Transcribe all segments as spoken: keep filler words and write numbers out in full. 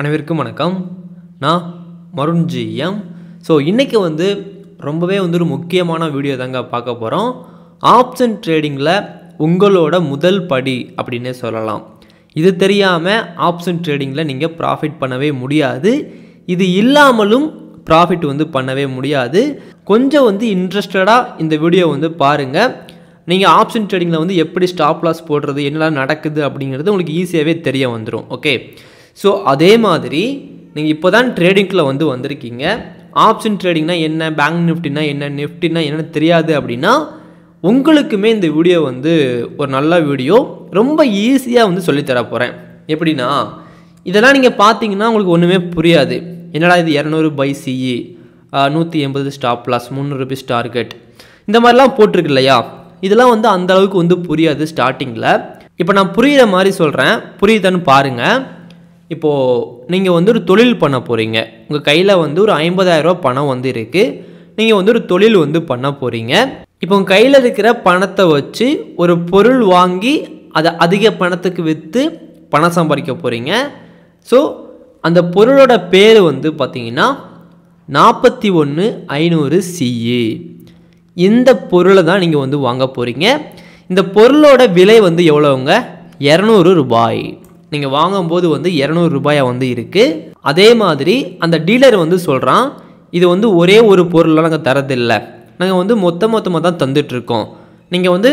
அனைவருக்கும் வணக்கம். நான் மருஞ்சியம். ஸோ இன்றைக்கி வந்து ரொம்பவே வந்து ஒரு முக்கியமான வீடியோ தாங்க பார்க்க போகிறோம். ஆப்ஷன் ட்ரேடிங்கில் உங்களோட முதல் படி அப்படின்னே சொல்லலாம். இது தெரியாமல் ஆப்ஷன் ட்ரேடிங்கில் நீங்கள் ப்ராஃபிட் பண்ணவே முடியாது. இது இல்லாமலும் ப்ராஃபிட் வந்து பண்ணவே முடியாது. கொஞ்சம் வந்து இன்ட்ரெஸ்டடாக இந்த வீடியோ வந்து பாருங்கள். நீங்கள் ஆப்ஷன் ட்ரேடிங்கில் வந்து எப்படி ஸ்டாப்லாஸ் போடுறது, என்னெல்லாம் நடக்குது அப்படிங்கிறது உங்களுக்கு ஈஸியாகவே தெரிய வந்துடும். ஓகே, ஸோ அதே மாதிரி நீங்கள் இப்போ தான் ட்ரேடிங்கில் வந்து வந்திருக்கீங்க. ஆப்ஷன் ட்ரேடிங்னா என்ன, பேங்க் நிஃப்டினா என்ன, நிஃப்டினா என்ன தெரியாது அப்படின்னா உங்களுக்குமே இந்த வீடியோ வந்து ஒரு நல்ல வீடியோ. ரொம்ப ஈஸியாக வந்து சொல்லித்தர போகிறேன். எப்படின்னா, இதெல்லாம் நீங்கள் பார்த்தீங்கன்னா உங்களுக்கு ஒன்றுமே புரியாது. என்னடா இது இரநூறு பை சிஇ, நூற்றி எண்பது ஸ்டாப்லாஸ், முந்நூறு ருபீஸ் டார்கெட், இந்த மாதிரிலாம் போட்டிருக்கு இல்லையா? இதெல்லாம் வந்து அந்த அளவுக்கு வந்து புரியாது ஸ்டார்டிங்கில். இப்போ நான் புரிகிற மாதிரி சொல்கிறேன், புரியுதுன்னு பாருங்கள். இப்போது நீங்கள் வந்து ஒரு தொழில் பண்ண போகிறீங்க. உங்கள் கையில் வந்து ஒரு ஐம்பதாயிரரூபா பணம் வந்து இருக்குது. நீங்கள் வந்து ஒரு தொழில் வந்து பண்ண போகிறீங்க. இப்போ உங்கள் கையில் இருக்கிற பணத்தை வச்சு ஒரு பொருள் வாங்கி அதை அதிக பணத்துக்கு விற்று பணம் சம்பாதிக்க போகிறீங்க. ஸோ அந்த பொருளோட பேர் வந்து பார்த்திங்கன்னா நாற்பத்தி ஒன்று ஐநூறு சிஇ. இந்த பொருளை தான் நீங்கள் வந்து வாங்க போகிறீங்க. இந்த பொருளோட விலை வந்து எவ்வளோங்க? இரநூறு ரூபாய். நீங்கள் வாங்கும்போது வந்து இரநூறு ரூபாயாக வந்து இருக்குது. அதே மாதிரி அந்த டீலர் வந்து சொல்கிறான், இது வந்து ஒரே ஒரு பொருளெலாம் நாங்கள் தரதில்லை, நாங்கள் வந்து மொத்த மொத்தமாக தான் தந்துட்டுருக்கோம். நீங்கள் வந்து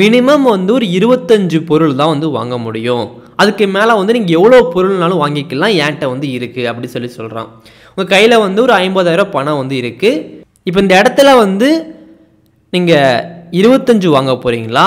மினிமம் வந்து ஒரு இருபத்தஞ்சி பொருள் தான் வந்து வாங்க முடியும். அதுக்கு மேலே வந்து நீங்கள் எவ்வளோ பொருள்னாலும் வாங்கிக்கலாம், என்கிட்ட வந்து இருக்குது அப்படின்னு சொல்லி சொல்கிறான். உங்கள் கையில் வந்து ஒரு ஐம்பதாயிரம் பணம் வந்து இருக்குது. இப்போ இந்த இடத்துல வந்து நீங்கள் இருபத்தஞ்சி வாங்க போகிறீங்களா,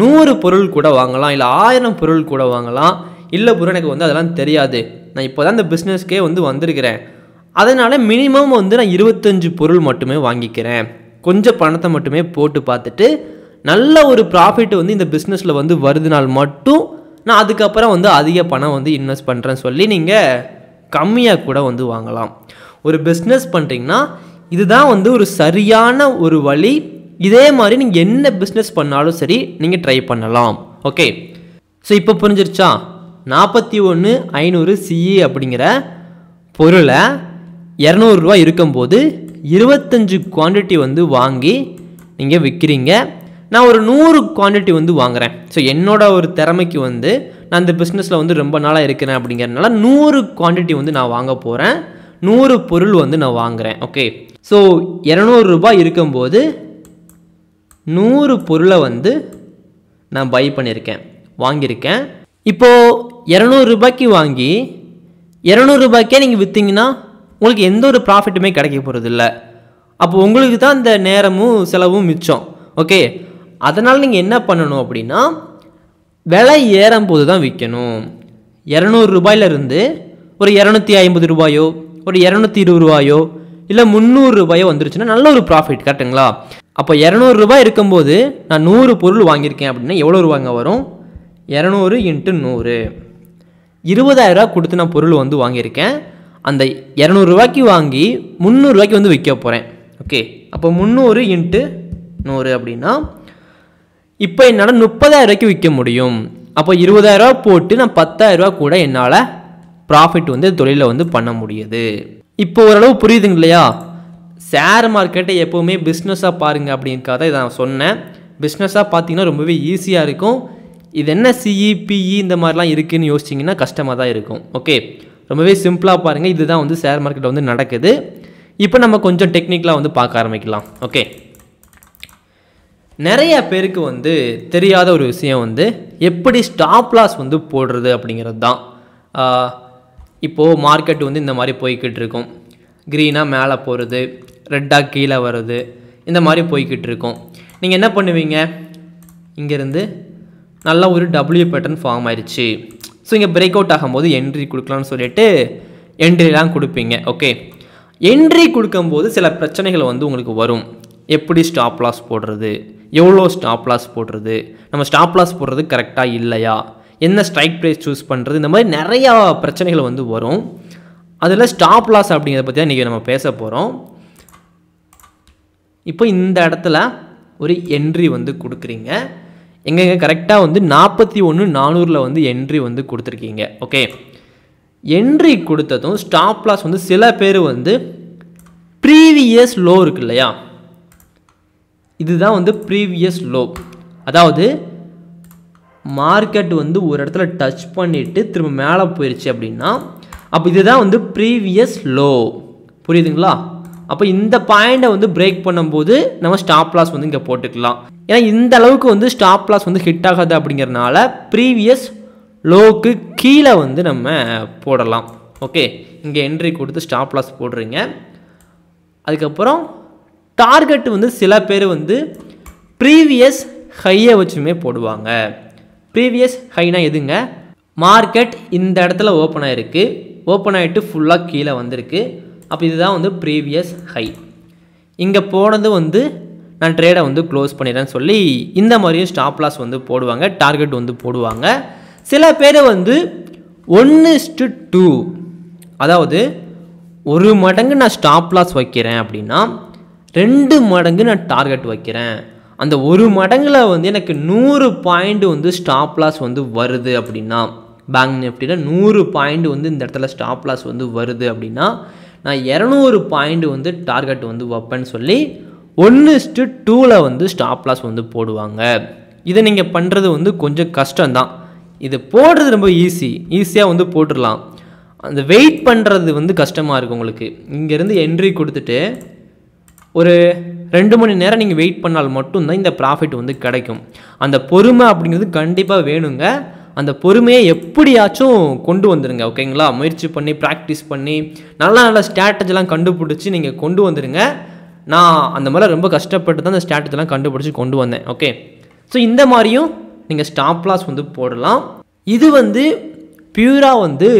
நூறு பொருள் கூட வாங்கலாம், இல்லை ஆயிரம் பொருள் கூட வாங்கலாம். இல்லை ப்ரோ, எனக்கு வந்து அதெல்லாம் தெரியாது, நான் இப்போ தான் இந்த பிஸ்னஸ்க்கே வந்து வந்திருக்கிறேன், அதனால் மினிமம் வந்து நான் இருபத்தஞ்சி பொருள் மட்டுமே வாங்கிக்கிறேன், கொஞ்சம் பணத்தை மட்டுமே போட்டு பார்த்துட்டு நல்ல ஒரு ப்ராஃபிட் வந்து இந்த பிஸ்னஸில் வந்து வருதுனால் மட்டும் நான் அதுக்கப்புறம் வந்து அதிக பணம் வந்து இன்வெஸ்ட் பண்ணுறேன்னு சொல்லி நீங்கள் கம்மியாக கூட வந்து வாங்கலாம். ஒரு பிஸ்னஸ் பண்ணுறீங்கன்னா இதுதான் வந்து ஒரு சரியான ஒரு வழி. இதே மாதிரி நீங்கள் என்ன பிஸ்னஸ் பண்ணாலும் சரி நீங்கள் ட்ரை பண்ணலாம். ஓகே, ஸோ இப்போ புரிஞ்சிருச்சா? நாற்பத்தி ஒன்று ஐநூறு சிஇ அப்படிங்கிற பொருளை இரநூறுவா இருக்கும்போது இருபத்தஞ்சி குவான்டிட்டி வந்து வாங்கி நீங்கள் விற்கிறீங்க. நான் ஒரு நூறு குவான்டிட்டி வந்து வாங்குகிறேன். ஸோ என்னோட ஒரு திறமைக்கு வந்து நான் இந்த பிஸ்னஸில் வந்து ரொம்ப நாளாக இருக்கிறேன் அப்படிங்கிறதுனால நூறு குவான்டிட்டி வந்து நான் வாங்க போகிறேன், நூறு பொருள் வந்து நான் வாங்குகிறேன். ஓகே, ஸோ இரநூறு ரூபாய் இருக்கும்போது நூறு பொருளை வந்து நான் பை பண்ணியிருக்கேன், வாங்கியிருக்கேன். இப்போது இரநூறுபாய்க்கு வாங்கி இரநூறுபாய்க்கே நீங்கள் விற்றீங்கன்னா உங்களுக்கு எந்த ஒரு ப்ராஃபிட்டுமே கிடைக்க போகிறது இல்லை. அப்போ உங்களுக்கு தான் இந்த நேரமும் செலவும் மிச்சம். ஓகே, அதனால் நீங்கள் என்ன பண்ணணும் அப்படின்னா விலை ஏறும்போது தான் விற்கணும். இரநூறு ரூபாயிலிருந்து ஒரு இரநூத்தி ஐம்பது ரூபாயோ ஒரு இரநூத்தி இருபது ரூபாயோ இல்லை முந்நூறு ரூபாயோ வந்துருச்சுன்னா நல்ல ஒரு ப்ராஃபிட், கரெக்டுங்களா? அப்போ இரநூறு ரூபாய் இருக்கும்போது நான் நூறு பொருள் வாங்கியிருக்கேன் அப்படின்னா எவ்வளோ ரூபாங்க வரும்? இரநூறு இன்ட்டு நூறு, இருபதாயிரரூவா கொடுத்து நான் பொருள் வந்து வாங்கியிருக்கேன். அந்த இரநூறுவாய்க்கு வாங்கி முந்நூறுரூவாய்க்கு வந்து விற்க போகிறேன். ஓகே, அப்போ முந்நூறு இன்ட்டு நூறு அப்படின்னா இப்போ என்னால் முப்பதாயிரரூவாய்க்கு விற்க முடியும். அப்போ இருபதாயிரரூவா போட்டு நான் பத்தாயிரரூவா கூட என்னால் ப்ராஃபிட் வந்து தொழிலில் வந்து பண்ண முடியுது. இப்போ ஓரளவு புரியுதுங்க இல்லையா? ஷேர் மார்க்கெட்டை எப்போவுமே பிஸ்னஸாக பாருங்கள் அப்படிங்கிறக்காக தான் இதை நான் சொன்னேன். பிஸ்னஸாக பார்த்தீங்கன்னா ரொம்பவே ஈஸியாக இருக்கும். இது என்ன சிஇபிஇ இந்த மாதிரிலாம் இருக்குதுன்னு யோசிச்சிங்கன்னா கஷ்டமாக தான் இருக்கும். ஓகே, ரொம்பவே சிம்பிளாக பாருங்கள். இதுதான் வந்து ஷேர் மார்க்கெட்டில் வந்து நடக்குது. இப்போ நம்ம கொஞ்சம் டெக்னிக்கலாக வந்து பார்க்க ஆரம்பிக்கலாம். ஓகே, நிறைய பேருக்கு வந்து தெரியாத ஒரு விஷயம் வந்து எப்படி ஸ்டாப்லாஸ் வந்து போடுறது அப்படிங்கிறது தான். இப்போது மார்க்கெட் வந்து இந்த மாதிரி போய்கிட்டு இருக்கும். க்ரீனாக மேலே போகிறது, ரெட்டாக கீழே வருது, இந்த மாதிரி போய்கிட்டு இருக்கும். நீங்கள் என்ன பண்ணுவீங்க, இங்கேருந்து நல்லா ஒரு டபிள்யூ பேட்டர்ன் ஃபார்ம் ஆயிடுச்சு, ஸோ இங்கே பிரேக் அவுட் ஆகும்போது என்ட்ரி கொடுக்கலான்னு சொல்லிட்டு என்ட்ரிலாம் கொடுப்பீங்க. ஓகே, என்ட்ரி கொடுக்கும்போது சில பிரச்சனைகள் வந்து உங்களுக்கு வரும். எப்படி ஸ்டாப் லாஸ் போடுறது, எவ்வளோ ஸ்டாப் லாஸ் போடுறது, நம்ம ஸ்டாப் லாஸ் போடுறது கரெக்டாக இல்லையா, என்ன ஸ்ட்ரைக் ப்ரைஸ் சூஸ் பண்ணுறது, இந்த மாதிரி நிறையா பிரச்சனைகள் வந்து வரும். அதில் ஸ்டாப் லாஸ் அப்படிங்கிறத பற்றி தான் இன்றைக்கி நம்ம பேச போகிறோம். இப்போ இந்த இடத்துல ஒரு என்ட்ரி வந்து கொடுக்குறீங்க. எங்கெங்க கரெக்டாக வந்து நாற்பத்தி ஒன்று நானூறில் வந்து என்ட்ரி வந்து கொடுத்துருக்கீங்க. ஓகே, என்ட்ரி கொடுத்ததும் ஸ்டாப் லாஸ் வந்து சில பேர் வந்து ப்ரீவியஸ் லோ இருக்கு இல்லையா, இதுதான் வந்து ப்ரீவியஸ் லோ. அதாவது மார்க்கெட் வந்து ஒரு இடத்துல டச் பண்ணிவிட்டு திரும்ப மேலே போயிடுச்சு அப்படின்னா அப்போ இதுதான் வந்து ப்ரீவியஸ் லோ. புரியுதுங்களா? அப்போ இந்த பாயிண்டை வந்து பிரேக் பண்ணும்போது நம்ம ஸ்டாப் லாஸ் வந்து இங்கே போட்டுக்கலாம். ஏன்னா இந்த அளவுக்கு வந்து ஸ்டாப் லாஸ் வந்து ஹிட் ஆகாது அப்படிங்கிறதுனால ப்ரீவியஸ் லோவுக்கு கீழே வந்து நம்ம போடலாம். ஓகே, இங்கே என்ட்ரி கொடுத்து ஸ்டாப் லாஸ் போடுறீங்க. அதுக்கப்புறம் டார்கெட் வந்து சில பேர் வந்து ப்ரீவியஸ் ஹையை வச்சுமே போடுவாங்க. ப்ரீவியஸ் ஹைனா எதுங்க? மார்க்கெட் இந்த இடத்துல ஓப்பன் ஆகிருக்கு, ஓப்பன் ஆகிட்டு ஃபுல்லாக கீழே வந்திருக்கு. அப்போ இதுதான் வந்து ப்ரீவியஸ் ஹை. இங்கே போனது வந்து நான் ட்ரேடை வந்து க்ளோஸ் பண்ணிடுறேன்னு சொல்லி இந்த மாதிரியும் ஸ்டாப் லாஸ் வந்து போடுவாங்க, டார்கெட் வந்து போடுவாங்க. சில பேர் வந்து ஒன்று இஸ்டு டூ, அதாவது ஒரு மடங்கு நான் ஸ்டாப் லாஸ் வைக்கிறேன் அப்படின்னா ரெண்டு மடங்கு நான் டார்கெட் வைக்கிறேன், அந்த ஒரு மடங்கில் வந்து எனக்கு நூறு பாயிண்ட் வந்து ஸ்டாப் லாஸ் வந்து வருது அப்படின்னா, பேங்க் நிஃப்டியில் நூறு பாயிண்ட் வந்து இந்த இடத்துல ஸ்டாப் லாஸ் வந்து வருது அப்படின்னா நான் இரநூறு பாயிண்ட் வந்து டார்கெட் வந்து வைப்பேன்னு சொல்லி ஒன்று இஸ்டு டூவில் வந்து ஸ்டாப் லாஸ் வந்து போடுவாங்க. இதை நீங்கள் பண்ணுறது வந்து கொஞ்சம் கஷ்டம்தான். இது போடுறது ரொம்ப ஈஸி, ஈஸியாக வந்து போட்டுடலாம். அந்த வெயிட் பண்ணுறது வந்து கஷ்டமாக இருக்கும் உங்களுக்கு. இங்கேருந்து என்ட்ரி கொடுத்துட்டு ஒரு ரெண்டு மணி நேரம் நீங்கள் வெயிட் பண்ணால் மட்டும்தான் இந்த ப்ராஃபிட் வந்து கிடைக்கும். அந்த பொறுமை அப்படிங்கிறது கண்டிப்பாக வேணுங்க. அந்த பொறுமையை எப்படியாச்சும் கொண்டு வந்துடுங்க. ஓகேங்களா? முயற்சி பண்ணி ப்ராக்டிஸ் பண்ணி நல்ல நல்ல ஸ்ட்ராட்டஜிலாம் கண்டுபிடிச்சி நீங்கள் கொண்டு வந்துடுங்க. நான் அந்த மாதிரி ரொம்ப கஷ்டப்பட்டு தான் அந்த ஸ்ட்ராட்டஜிலாம் கண்டுபிடிச்சி கொண்டு வந்தேன். ஓகே, ஸோ இந்த மாதிரியும் நீங்கள் ஸ்டாப் லாஸ் வந்து போடலாம். இது வந்து பியூராக வந்து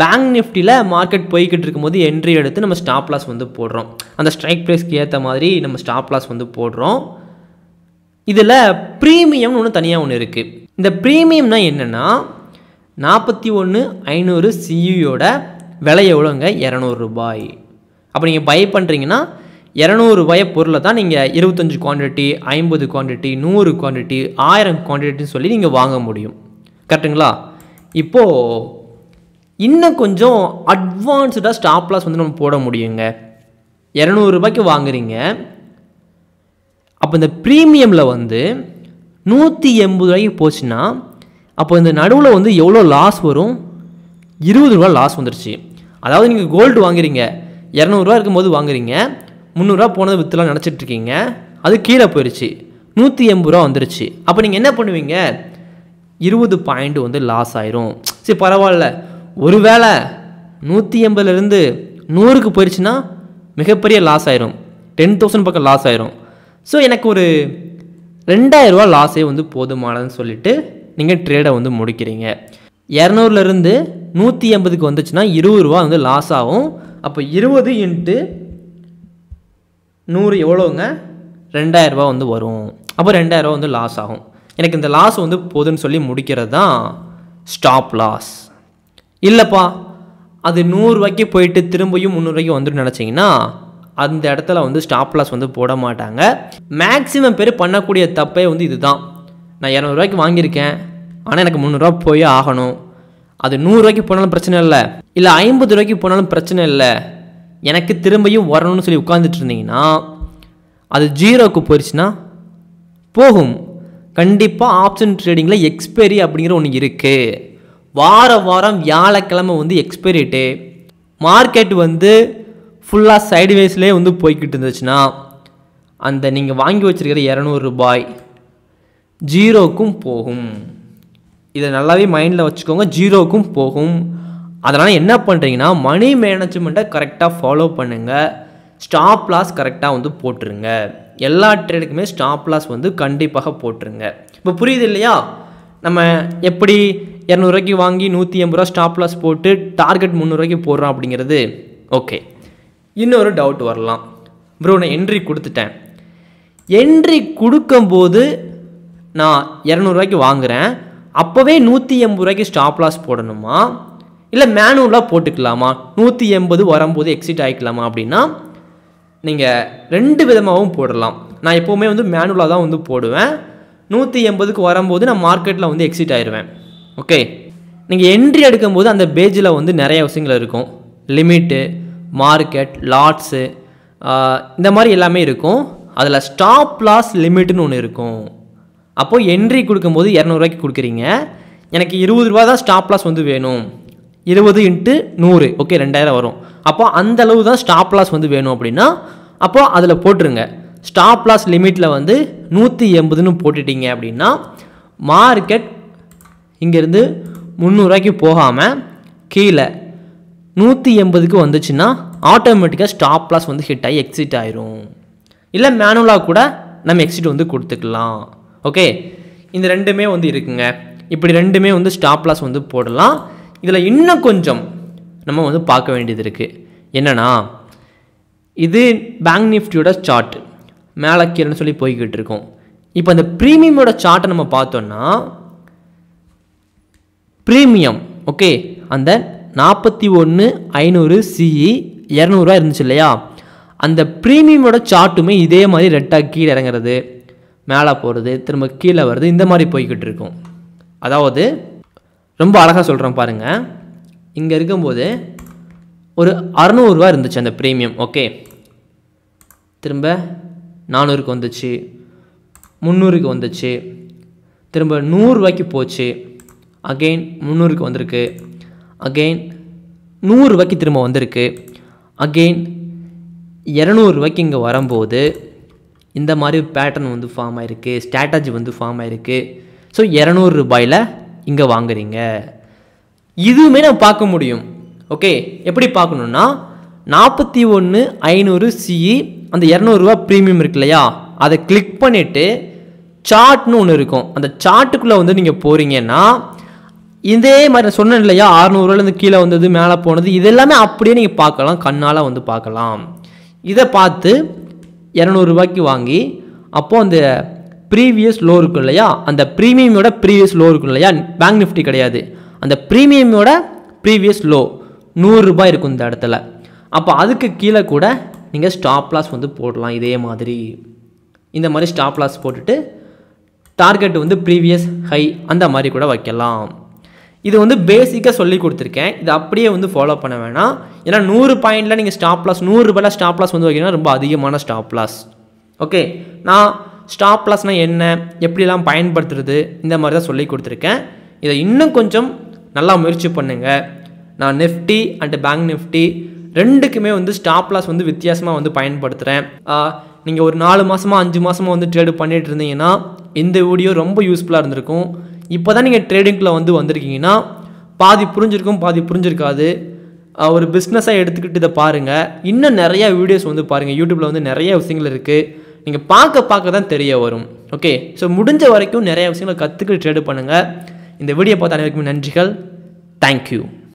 பேங்க் நிஃப்டியில் மார்க்கெட் போய்கிட்டு இருக்கும்போது என்ட்ரி எடுத்து நம்ம ஸ்டாப் லாஸ் வந்து போடுறோம். அந்த ஸ்ட்ரைக் ப்ரைஸ்க்கு ஏற்ற மாதிரி நம்ம ஸ்டாப் லாஸ் வந்து போடுறோம். இதில் ப்ரீமியம்னு ஒன்று தனியாக ஒன்று இருக்குது. இந்த ப்ரீமியம்னா என்னென்னா, நாற்பத்தி ஒன்று ஐநூறு சியூயோட விலை எவ்வளோங்க? இரநூறுபாய். அப்போ நீங்கள் பை பண்ணுறீங்கன்னா இரநூறுபாய பொருளை தான் நீங்கள் இருபத்தஞ்சி குவான்டிட்டி, ஐம்பது குவான்டிட்டி, நூறு குவான்டிட்டி, ஆயிரம் குவான்டிட்டின்னு சொல்லி நீங்கள் வாங்க முடியும். கரெக்டுங்களா? இப்போது இன்னும் கொஞ்சம் அட்வான்ஸ்டாக ஸ்டாப் லாஸ் வந்து நம்ம போட முடியுங்க. இரநூறுபாய்க்கு வாங்குறீங்க, அப்போ இந்த ப்ரீமியமில் வந்து நூற்றி எண்பது ரூபாய்க்கு போச்சுன்னா அப்போ இந்த நடுவில் வந்து எவ்வளோ லாஸ் வரும்? இருபது ரூபா லாஸ் வந்துருச்சு. அதாவது நீங்கள் கோல்டு வாங்குறீங்க, இரநூறுவா இருக்கும்போது வாங்குறீங்க, முந்நூறுரூவா போனது விற்றுலாம் நினச்சிட்ருக்கீங்க, அது கீழே போயிடுச்சு, நூற்றி எண்பது ரூபா வந்துருச்சு. அப்போ நீங்கள் என்ன பண்ணுவீங்க? இருபது பாயிண்ட் வந்து லாஸ் ஆயிரும். சரி பரவாயில்ல, ஒரு வேளை நூற்றி எண்பதுலேருந்து நூறுக்கு போயிடுச்சுன்னா மிகப்பெரிய லாஸ் ஆயிரும், டென் தௌசண்ட் பக்கம் லாஸ் ஆயிரும். ஸோ எனக்கு ஒரு ரெண்டாயிரரூவா லாஸே வந்து போதுமானதுன்னு சொல்லிவிட்டு நீங்கள் ட்ரேடை வந்து முடிக்கிறீங்க. இரநூறுலேருந்து நூற்றி எண்பதுக்கு வந்துச்சுன்னா இருபது ரூபா வந்து லாஸ் ஆகும். அப்போ இருபது இன்ட்டு நூறு எவ்வளோங்க? ரெண்டாயிரரூவா வந்து வரும். அப்போ ரெண்டாயிரரூவா வந்து லாஸ் ஆகும். எனக்கு இந்த லாஸ் வந்து போதுன்னு சொல்லி முடிக்கிறது தான் ஸ்டாப் லாஸ். இல்லைப்பா, அது நூறுரூவாய்க்கு போயிட்டு திரும்பியும் முந்நூறுரூவாய்க்கு வந்துட்டு நினச்சிங்கன்னா அந்த இடத்துல வந்து ஸ்டாப் லாஸ் வந்து போட மாட்டாங்க. மேக்ஸிமம் பேர் பண்ணக்கூடிய தப்பே வந்து இதுதான். நான் இரநூறுவாய்க்கு வாங்கியிருக்கேன், ஆனால் எனக்கு முந்நூறுரூவா போய் ஆகணும், அது நூறுரூவாய்க்கு போனாலும் பிரச்சனை இல்லை, இல்லை ஐம்பது ரூபாய்க்கு போனாலும் பிரச்சனை இல்லை, எனக்கு திரும்பியும் வரணும்னு சொல்லி உட்காந்துட்டு இருந்தீங்கன்னா அது ஜீரோவுக்கு போயிடுச்சுன்னா போகும். கண்டிப்பாக ஆப்ஷன் ட்ரேடிங்கில் எக்ஸ்பைரி அப்படிங்கிற ஒன்று இருக்குது. வார வாரம் வியாழக்கிழமை வந்து எக்ஸ்பைரி டே. மார்க்கெட் வந்து ஃபுல்லாக சைடுவேஸ்லேயே வந்து போய்கிட்டு இருந்துச்சுன்னா அந்த நீங்கள் வாங்கி வச்சுருக்கிற இரநூறுபாய் ஜீரோக்கும் போகும். இதை நல்லாவே மைண்டில் வச்சுக்கோங்க, ஜீரோக்கும் போகும். அதனால் என்ன பண்ணுறீங்கன்னா மணி மேனேஜ்மெண்ட்டை கரெக்டாக ஃபாலோ பண்ணுங்கள், ஸ்டாப் லாஸ் கரெக்டாக வந்து போட்டுருங்க. எல்லா ட்ரேடுக்குமே ஸ்டாப் லாஸ் வந்து கண்டிப்பாக போட்டுருங்க. இப்போ புரியுது இல்லையா? நம்ம எப்படி இரநூறுவாய்க்கு வாங்கி நூற்றி எண்பது ரூபா ஸ்டாப் லாஸ் போட்டு டார்கெட் முந்நூறுவாய்க்கு போடுறோம் அப்படிங்கிறது. ஓகே, இன்னொரு டவுட் வரலாம். ப்ரோ நான் என்ட்ரி கொடுத்துட்டேன், என்ட்ரி கொடுக்கும்போது நான் இரநூறுவாய்க்கு வாங்குகிறேன், அப்போவே நூற்றி எண்பது ரூபாய்க்கு ஸ்டாப் லாஸ் போடணுமா இல்லை மேனுவலாக போட்டுக்கலாமா, நூற்றி எண்பது வரும்போது எக்ஸிட் ஆகிக்கலாமா அப்படின்னா நீங்கள் ரெண்டு விதமாகவும் போடலாம். நான் எப்போவுமே வந்து மேனுவலாக தான் வந்து போடுவேன், நூற்றி எண்பதுக்கு வரும்போது நான் மார்க்கெட்டில் வந்து எக்ஸிட் ஆயிடுவேன். ஓகே, நீங்கள் என்ட்ரி எடுக்கும்போது அந்த பேஜில் வந்து நிறைய விஷயங்கள் இருக்கும், லிமிட்டு, மார்க்கெட், லாட்ஸு, இந்த மாதிரி எல்லாமே இருக்கும். அதில் ஸ்டாப் லாஸ் லிமிட்டுன்னு ஒன்று இருக்கும். அப்போது என்ட்ரி கொடுக்கும்போது இரநூறுவாய்க்கு கொடுக்குறீங்க, எனக்கு இருபது ரூபா தான் ஸ்டாப் லாஸ் வந்து வேணும், இருபது இன்ட்டு நூறு ஓகே ரெண்டாயிரம் வரும், அப்போது அந்தளவு தான் ஸ்டாப் லாஸ் வந்து வேணும் அப்படின்னா அப்போது அதில் போட்டுருங்க. ஸ்டாப் லாஸ் லிமிட்டில் வந்து நூற்றி எண்பதுன்னு போட்டுட்டீங்க அப்படின்னா மார்க்கெட் இங்கேருந்து முந்நூறுரூவாய்க்கு போகாமல் கீழே நூற்றி எண்பதுக்கு வந்துச்சுன்னா ஆட்டோமேட்டிக்காக ஸ்டாப் லாஸ் வந்து ஹிட் ஆகி எக்ஸிட் ஆயிரும். இல்லை மேனுவலாக கூட நம்ம எக்ஸிட் வந்து கொடுத்துக்கலாம். ஓகே, இந்த ரெண்டுமே வந்து இருக்குங்க. இப்படி ரெண்டுமே வந்து ஸ்டாப் லாஸ் வந்து போடலாம். இதில் இன்னும் கொஞ்சம் நம்ம வந்து பார்க்க வேண்டியது இருக்குது. என்னென்னா, இது பேங்க் நிஃப்டியோட சார்ட் மேலே கீழேன்னு சொல்லி போய்கிட்டு இருக்கோம். இப்போ அந்த ப்ரீமியமோட சார்ட்டை நம்ம பார்த்தோன்னா ப்ரீமியம் ஓகே அந்த நாற்பத்தி ஒன்று ஐநூறு சிஇ இரநூறுவா இருந்துச்சு இல்லையா, அந்த ப்ரீமியமோட சார்ட்டுமே இதே மாதிரி ரெட்டாக கீழே இறங்குறது, மேலே போகிறது, திரும்ப கீழே வருது, இந்த மாதிரி போய்கிட்டு இருக்கும். அதாவது ரொம்ப அழகாக சொல்கிறேன் பாருங்கள், இங்கே இருக்கும்போது ஒரு அறநூறுவா இருந்துச்சு அந்த ப்ரீமியம். ஓகே, திரும்ப நானூறுக்கு வந்துச்சு, முந்நூறுக்கு வந்துச்சு, திரும்ப நூறுரூவாய்க்கு போச்சு, அகெயின் முந்நூறுக்கு வந்திருக்கு, அகெயின் நூறுரூவாய்க்கு திரும்ப வந்திருக்கு, அகெயின் இரநூறுவாய்க்கு இங்கே வரும்போது இந்த மாதிரி பேட்டர்ன் வந்து ஃபார்ம் ஆகிருக்கு, ஸ்ட்ராட்டஜி வந்து ஃபார்ம் ஆகிருக்கு. ஸோ இரநூறு ரூபாயில் இங்கே வாங்குறீங்க. இதுவுமே நம்ம பார்க்க முடியும். ஓகே, எப்படி பார்க்கணுன்னா நாற்பத்தி ஒன்று ஐநூறு சிஇ அந்த இரநூறுவா ப்ரீமியம் இருக்கு இல்லையா, அதை கிளிக் பண்ணிவிட்டு சார்ட்னு ஒன்று இருக்கும், அந்த சார்ட்டுக்குள்ளே வந்து நீங்கள் போகிறீங்கன்னா இதே மாதிரி நான் சொன்னேன் இல்லையா, அறுநூறுவாலேருந்து கீழே வந்தது, மேலே போனது, இதெல்லாமே அப்படியே நீங்கள் பார்க்கலாம், கண்ணால் வந்து பார்க்கலாம். இதை பார்த்து இரநூறுவாய்க்கு வாங்கி அப்போது அந்த ப்ரீவியஸ் லோ இருக்கும் இல்லையா, அந்த ப்ரீமியமோட ப்ரீவியஸ் லோ இருக்கும் இல்லையா, பேங்க் நிஃப்டி கிடையாது, அந்த ப்ரீமியமோட ப்ரீவியஸ் லோ நூறுரூபா இருக்கும் இந்த இடத்துல. அப்போ அதுக்கு கீழே கூட நீங்கள் ஸ்டாப் லாஸ் வந்து போடலாம். இதே மாதிரி இந்த மாதிரி ஸ்டாப் லாஸ் போட்டுட்டு டார்கெட் வந்து ப்ரீவியஸ் ஹை அந்த மாதிரி கூட வைக்கலாம். இது வந்து பேசிக்காக சொல்லி கொடுத்துருக்கேன், இது அப்படியே வந்து ஃபாலோ பண்ண வேணாம். ஏன்னா நூறு பாயிண்டில் நீங்கள் ஸ்டாப் லாஸ் நூறுரூபாயில் ஸ்டாப் லாஸ் வந்து வைக்கணும்னா ரொம்ப அதிகமான ஸ்டாப் லாஸ். ஓகே, நான் ஸ்டாப் லாஸ்னால் என்ன, எப்படிலாம் பயன்படுத்துறது, இந்த மாதிரி தான் சொல்லி கொடுத்துருக்கேன். இதை இன்னும் கொஞ்சம் நல்லா முயற்சி பண்ணுங்கள். நான் நிஃப்டி அண்ட் பேங்க் நிஃப்டி ரெண்டுக்குமே வந்து ஸ்டாப் லாஸ் வந்து வித்தியாசமாக வந்து பயன்படுத்துகிறேன். நீங்கள் ஒரு நாலு மாதமாக அஞ்சு மாதமாக வந்து ட்ரேடு பண்ணிகிட்டு இருந்தீங்கன்னா இந்த வீடியோ ரொம்ப யூஸ்ஃபுல்லாக இருந்திருக்கும். இப்போ தான் நீங்கள் ட்ரேடிங்கில் வந்து வந்திருக்கீங்கன்னா பாதி புரிஞ்சிருக்கும், பாதி புரிஞ்சிருக்காது. ஒரு பிஸ்னஸாக எடுத்துக்கிட்டு இதை பாருங்கள், இன்னும் நிறையா வீடியோஸ் வந்து பாருங்கள். யூடியூப்பில் வந்து நிறைய விஷயங்கள் இருக்குது, நீங்கள் பார்க்க பார்க்க தான் தெரிய வரும். ஓகே, ஸோ முடிஞ்ச வரைக்கும் நிறைய விஷயங்களை கற்றுக்கிட்டு ட்ரேடு பண்ணுங்கள். இந்த வீடியோ பார்த்த அனைவருக்குமே நன்றிகள். தேங்க்யூ.